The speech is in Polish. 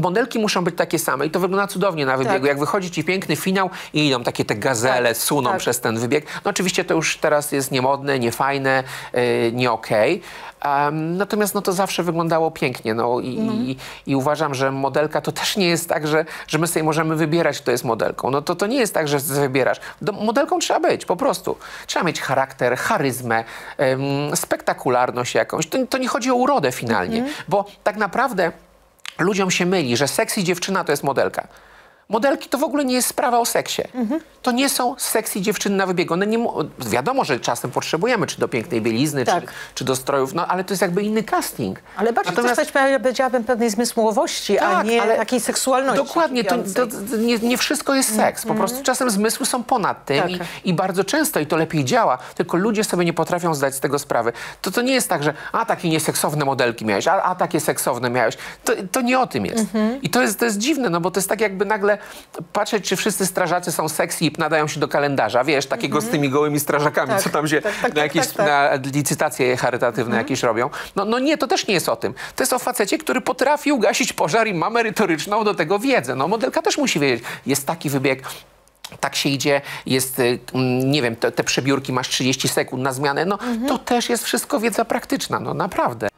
modelki muszą być takie same i to wygląda cudownie na wybiegu. Tak. Jak wychodzi ci piękny finał i idą takie te gazele, tak, suną przez ten wybieg. No oczywiście to już teraz jest niemodne, niefajne, nie okej. Natomiast no to zawsze wyglądało pięknie. No, i uważam, że modelka to też nie jest tak, że my sobie możemy wybierać, kto jest modelką. No to nie jest tak, że wybierasz. Modelką trzeba być, po prostu. Trzeba mieć charakter, charyzmę, spektakularność jakąś. To nie chodzi o urodę finalnie, bo tak naprawdę ludziom się myli, że sexy dziewczyna to jest modelka. Modelki to w ogóle nie jest sprawa o seksie. To nie są sexy dziewczyny na wybiegu. One nie, wiadomo, że czasem potrzebujemy, czy do pięknej bielizny, czy do strojów, no ale to jest jakby inny casting. Ale bardziej też powiedziałabym pewnej zmysłowości, tak, a nie takiej seksualności. Dokładnie, nie wszystko jest seks. Po prostu czasem zmysły są ponad tym i bardzo często, i to lepiej działa, tylko ludzie sobie nie potrafią zdać z tego sprawy. To nie jest tak, że takie nieseksowne modelki miałeś, a takie seksowne miałeś. To nie o tym jest. I to jest dziwne, no bo to jest tak jakby nagle patrzeć, czy wszyscy strażacy są sexy i nadają się do kalendarza, wiesz, takiego z tymi gołymi strażakami, co tam się na licytacje charytatywne jakieś robią. No nie, to też nie jest o tym. To jest o facecie, który potrafi ugasić pożar i ma merytoryczną do tego wiedzę. No modelka też musi wiedzieć, jest taki wybieg, tak się idzie, jest, nie wiem, te przebiórki, masz 30 sekund na zmianę. No to też jest wszystko wiedza praktyczna, no naprawdę.